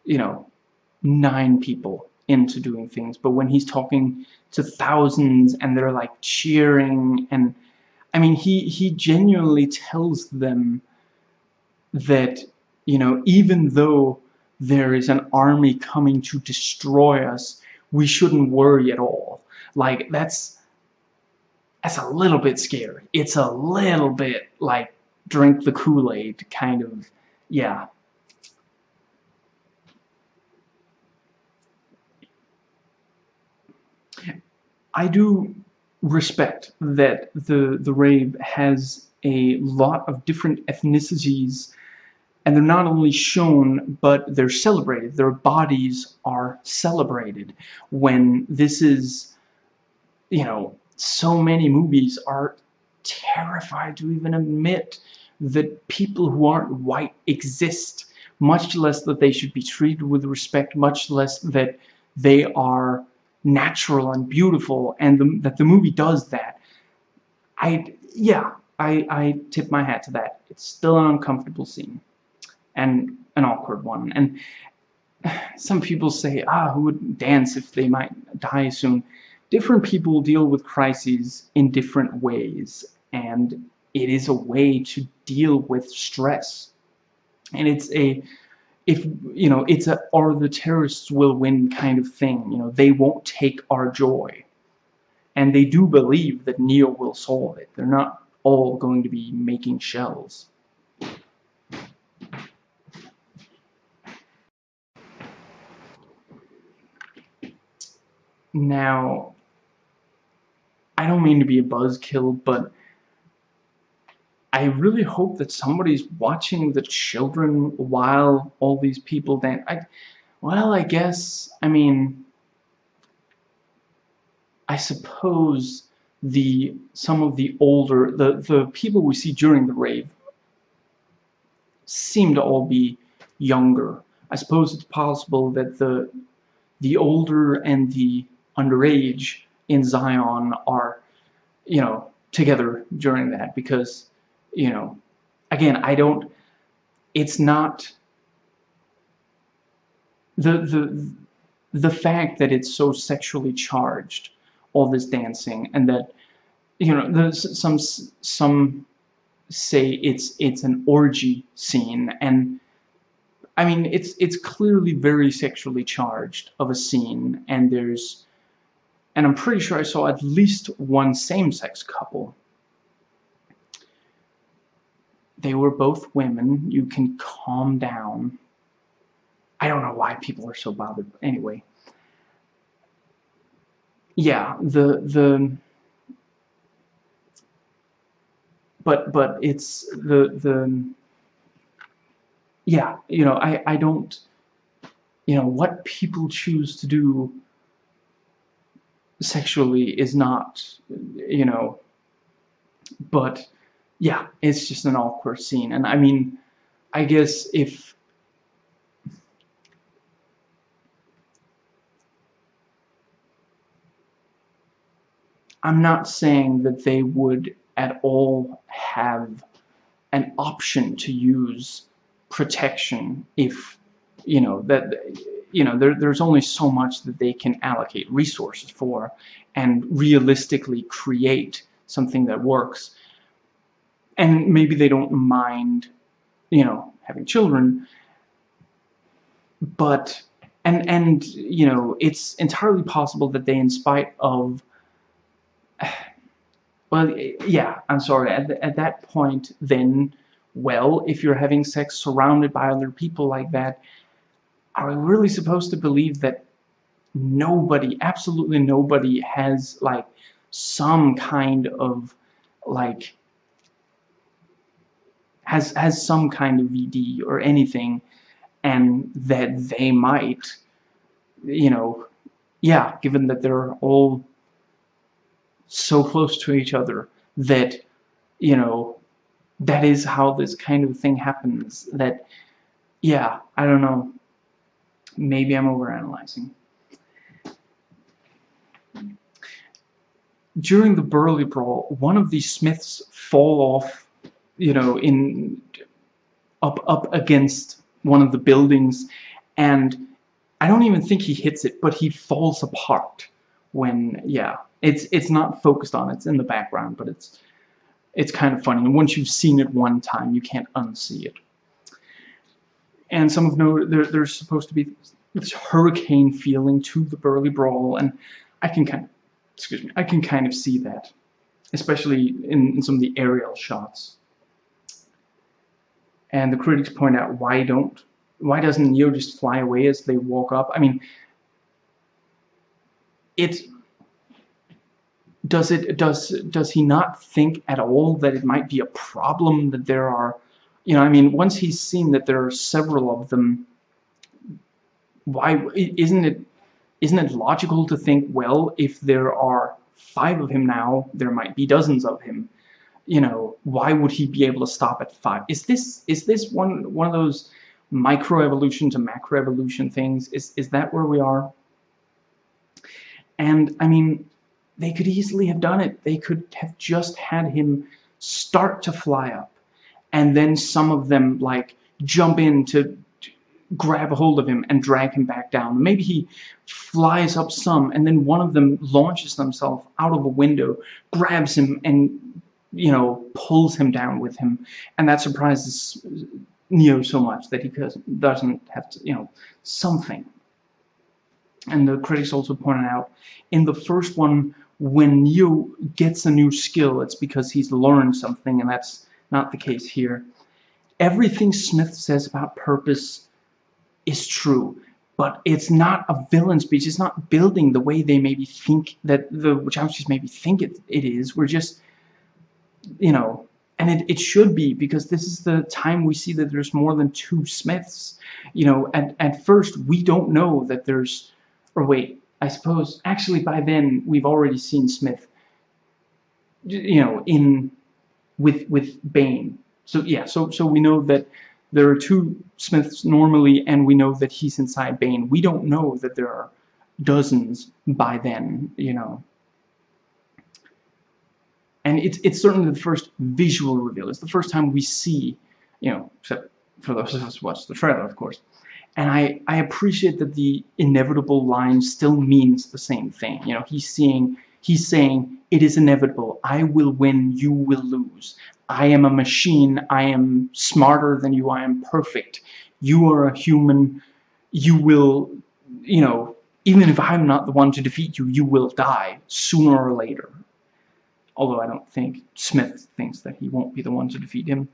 you know, nine people into doing things, but when he's talking to thousands and they're like cheering, and I mean, he, he genuinely tells them that, you know, even though there is an army coming to destroy us, we shouldn't worry at all. Like, that's, that's a little bit scary. It's a little bit like drink the Kool-Aid kind of, yeah. I do respect that the, the Rave has a lot of different ethnicities, and they're not only shown, but they're celebrated. Their bodies are celebrated. When this is, you know, so many movies are terrified to even admit that people who aren't white exist, much less that they should be treated with respect, much less that they are natural and beautiful, and the, that the movie does that. I, yeah, I, I tip my hat to that. It's still an uncomfortable scene, and an awkward one. And some people say, ah, who would dance if they might die soon? Different people deal with crises in different ways, and it is a way to deal with stress. And it's a, if, you know, it's a, or the terrorists will win kind of thing. You know, they won't take our joy. And they do believe that Neo will solve it. They're not all going to be making shells. Now, I don't mean to be a buzzkill, but I really hope that somebody's watching the children while all these people dance. I, well, I guess, I mean, I suppose the some of the older, the, the people we see during the rave seem to all be younger. I suppose it's possible that the, the older and the underage in Zion are, you know, together during that, because, you know, again, I don't, it's not, the, the, the fact that it's so sexually charged, all this dancing, and that, you know, there's some, some say it's, it's an orgy scene, and I mean, it's, it's clearly very sexually charged of a scene, and there's, and I'm pretty sure I saw at least one same-sex couple. They were both women. You can calm down. I don't know why people are so bothered, but anyway. Yeah, the, the, but, but it's the, the, yeah, you know, I, I don't, you know, what people choose to do sexually is not, you know, but yeah, it's just an awkward scene. And I mean, I guess if, I'm not saying that they would at all have an option to use protection if, you know, that, you know, there, there's only so much that they can allocate resources for and realistically create something that works. And maybe they don't mind, you know, having children, but, and, and, you know, it's entirely possible that they, in spite of, well, yeah, I'm sorry, at, the, at that point, then, well, if you're having sex surrounded by other people like that, are we really supposed to believe that nobody, absolutely nobody, has, like, some kind of, like, has, has some kind of V D or anything, and that they might, you know, yeah, given that they're all so close to each other, that, you know, that is how this kind of thing happens, that, yeah, I don't know, maybe I'm overanalyzing. During the Burly Brawl, one of the Smiths fall off, you know, in up up against one of the buildings, and I don't even think he hits it, but he falls apart when, yeah, it's it's not focused on, it's in the background, but it's it's kind of funny, and once you've seen it one time, you can't unsee it. And some of no, there, there's supposed to be this hurricane feeling to the Burly Brawl, and I can kind of, excuse me, I can kind of see that, especially in, in some of the aerial shots. And the critics point out, why don't, why doesn't Neo just fly away as they walk up? I mean, it's, does it, does, does he not think at all that it might be a problem that there are, you know, I mean, once he's seen that there are several of them, why, isn't it, isn't it logical to think, well, if there are five of him now, there might be dozens of him. You know, why would he be able to stop at five? Is this is this one one of those microevolution to macroevolution things? Is is that where we are? And I mean, they could easily have done it. They could have just had him start to fly up, and then some of them like jump in to grab a hold of him and drag him back down. Maybe he flies up some, and then one of them launches themselves out of a window, grabs him, and, you know, pulls him down with him. And that surprises Neo so much that he doesn't have to, you know, something. And the critics also pointed out, in the first one, when Neo gets a new skill, it's because he's learned something, and that's not the case here. Everything Smith says about purpose is true, but it's not a villain speech. It's not building the way they maybe think that the Wachowskis maybe think it, it is. We're just, you know, and it, it should be, because this is the time we see that there's more than two Smiths. You know, at, at first we don't know that there's, or wait, I suppose, actually by then we've already seen Smith, you know, in, with, with Bane. So yeah, so, so we know that there are two Smiths normally, and we know that he's inside Bane. We don't know that there are dozens by then, you know. And it's, it's certainly the first visual reveal. It's the first time we see, you know, except for those of us who watched the trailer, of course. And I, I appreciate that the inevitable line still means the same thing. You know, he's seeing, he's saying, it is inevitable. I will win, you will lose. I am a machine, I am smarter than you, I am perfect. You are a human, you will, you know, even if I'm not the one to defeat you, you will die sooner or later. Although I don't think Smith thinks that he won't be the one to defeat him.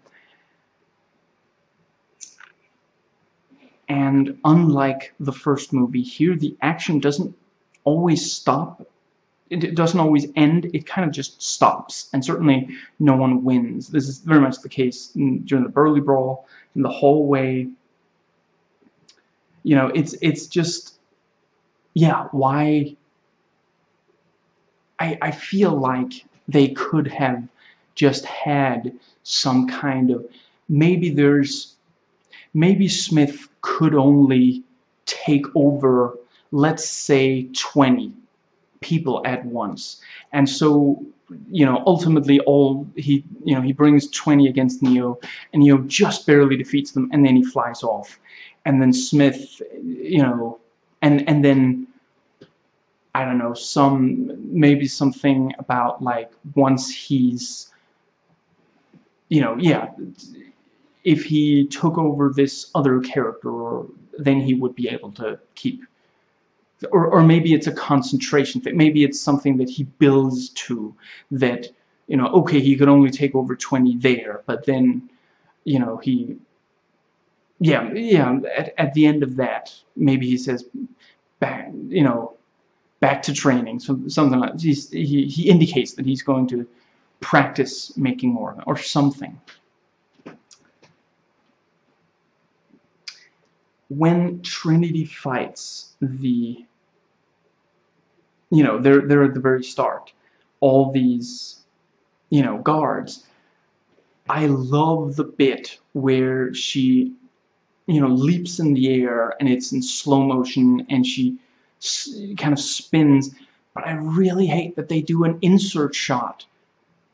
And unlike the first movie, here the action doesn't always stop. It doesn't always end, it kind of just stops, and certainly no one wins. This is very much the case in, during the Burly Brawl, in the hallway. You know, it's it's just, yeah, why... I, I feel like they could have just had some kind of, maybe there's, maybe Smith could only take over, let's say, twenty people at once. And so, you know, ultimately all he, you know, he brings twenty against Neo, and Neo just barely defeats them, and then he flies off. And then Smith, you know, and, and then, I don't know, some, maybe something about, like, once he's, you know, yeah, if he took over this other character, or, then he would be able to keep, or, or maybe it's a concentration thing, maybe it's something that he builds to, that, you know, okay, he could only take over twenty there, but then, you know, he, yeah, yeah, at, at the end of that, maybe he says, back, you know, back to training, so something like, he's, he, he indicates that he's going to practice making more of it, or something. When Trinity fights the, you know, they're, they're at the very start, all these, you know, guards, I love the bit where she, you know, leaps in the air, and it's in slow motion, and she s kind of spins, but I really hate that they do an insert shot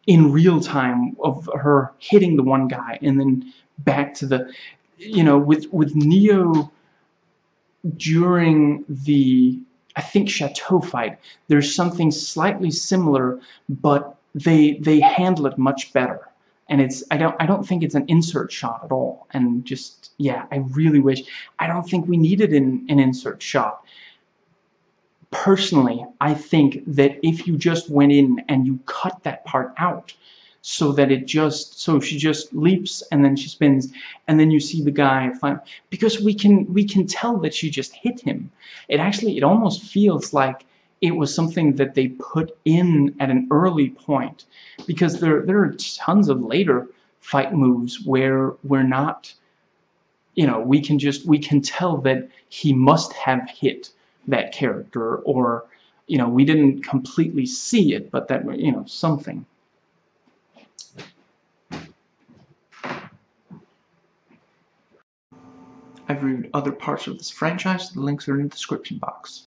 in real time of her hitting the one guy, and then back to the... You know, with, with Neo, during the, I think, Chateau fight, there's something slightly similar, but they they handle it much better. And it's, I don't, I don't think it's an insert shot at all. And just, yeah, I really wish, I don't think we needed an, an insert shot. Personally, I think that if you just went in and you cut that part out, so that it just, so she just leaps and then she spins, and then you see the guy finally, because we can we can tell that she just hit him. It actually, it almost feels like it was something that they put in at an early point, because there there are tons of later fight moves where we're not, you know, we can just we can tell that he must have hit that character, or, you know, we didn't completely see it, but that, you know, something. I've reviewed other parts of this franchise, the links are in the description box.